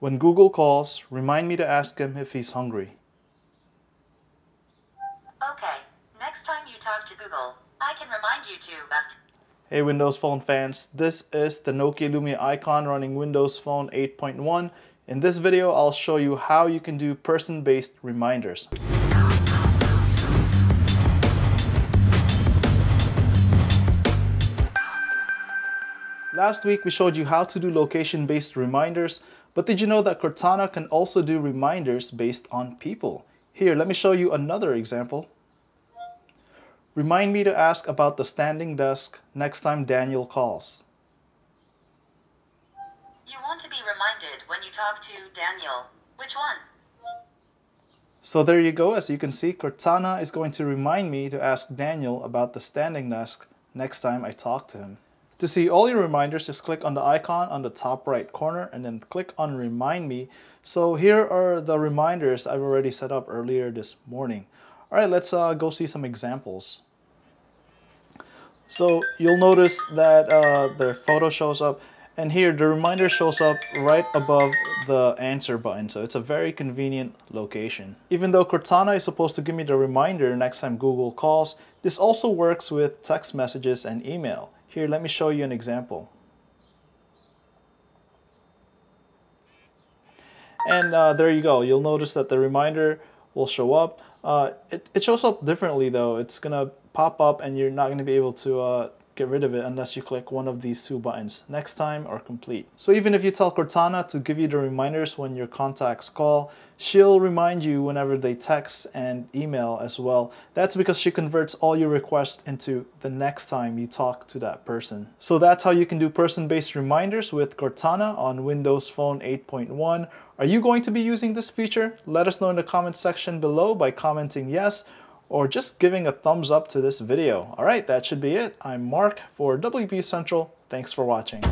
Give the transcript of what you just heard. When Google calls, remind me to ask him if he's hungry. Okay, next time you talk to Google, I can remind you to ask. Hey Windows Phone fans, this is the Nokia Lumia icon running Windows Phone 8.1. In this video, I'll show you how you can do person-based reminders. Last week, we showed you how to do location-based reminders, but did you know that Cortana can also do reminders based on people? Here, let me show you another example. Remind me to ask about the standing desk next time Daniel calls. You want to be reminded when you talk to Daniel. Which one? So there you go. As you can see, Cortana is going to remind me to ask Daniel about the standing desk next time I talk to him. To see all your reminders, just click on the icon on the top right corner and then click on Remind Me. So here are the reminders I've already set up earlier this morning. All right, let's go see some examples. So you'll notice that the photo shows up, and here the reminder shows up right above the answer button. So it's a very convenient location. Even though Cortana is supposed to give me the reminder next time Google calls, this also works with text messages and email. Here, let me show you an example. And there you go. You'll notice that the reminder will show up. It shows up differently though. It's gonna pop up and you're not gonna be able to get rid of it unless you click one of these two buttons, next time or complete. So even if you tell Cortana to give you the reminders when your contacts call, she'll remind you whenever they text and email as well. That's because she converts all your requests into the next time you talk to that person. So that's how you can do person-based reminders with Cortana on Windows Phone 8.1. Are you going to be using this feature? Let us know in the comment section below by commenting yes, or just giving a thumbs up to this video. All right, that should be it. I'm Mark for WP Central. Thanks for watching.